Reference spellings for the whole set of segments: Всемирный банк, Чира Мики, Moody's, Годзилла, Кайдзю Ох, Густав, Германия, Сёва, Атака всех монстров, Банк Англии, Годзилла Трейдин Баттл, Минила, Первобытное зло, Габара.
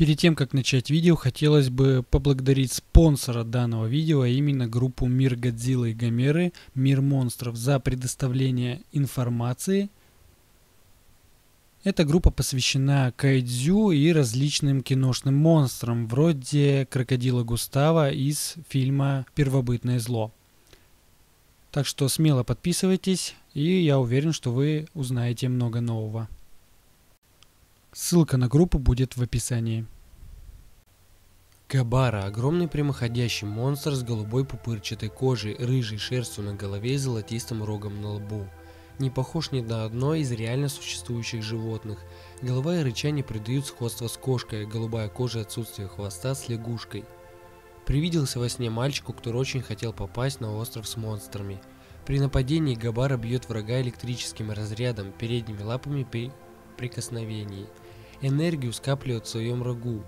Перед тем, как начать видео, хотелось бы поблагодарить спонсора данного видео, а именно группу «Мир Годзиллы и Гомеры», «Мир монстров», за предоставление информации. Эта группа посвящена кайдзю и различным киношным монстрам, вроде крокодила Густава из фильма «Первобытное зло». Так что смело подписывайтесь, и я уверен, что вы узнаете много нового. Ссылка на группу будет в описании. Габара – огромный прямоходящий монстр с голубой пупырчатой кожей, рыжей шерстью на голове и золотистым рогом на лбу. Не похож ни на одно из реально существующих животных. Голова и рычание придают сходство с кошкой, голубая кожа и отсутствие хвоста с лягушкой. Привиделся во сне мальчику, который очень хотел попасть на остров с монстрами. При нападении Габара бьет врага электрическим разрядом передними лапами при прикосновении. Энергию скапливает в своем рогу.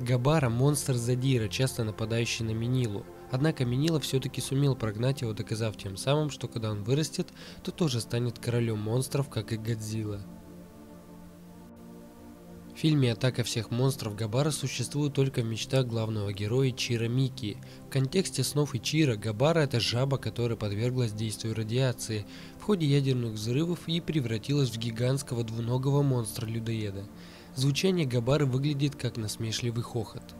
Габара – монстр-задира, часто нападающий на Минилу. Однако Минила все-таки сумел прогнать его, доказав тем самым, что когда он вырастет, то тоже станет королем монстров, как и Годзилла. В фильме «Атака всех монстров» Габара существует только в мечтах главного героя Чира Мики. В контексте снов и Чира Габара – это жаба, которая подверглась действию радиации в ходе ядерных взрывов и превратилась в гигантского двуногого монстра-людоеда. Звучание Габары выглядит как насмешливый хохот.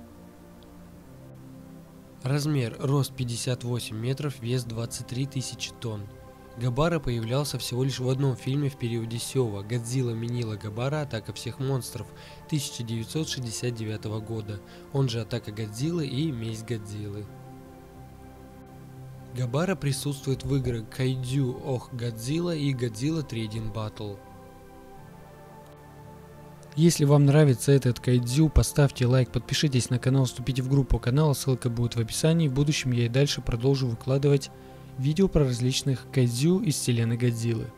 Размер – рост 58 метров, вес 23 тысячи тонн. Габара появлялся всего лишь в одном фильме в периоде Сёва – «Годзилла, Минила, Габара. Атака всех монстров» 1969 года, он же «Атака Годзиллы» и «Месть Годзиллы». Габара присутствует в играх «Кайдзю Ох, Годзилла» и «Годзилла Трейдин Баттл». Если вам нравится этот кайдзю, поставьте лайк, подпишитесь на канал, вступите в группу канала, ссылка будет в описании. В будущем я и дальше продолжу выкладывать видео про различных кайдзю из вселенной Годзиллы.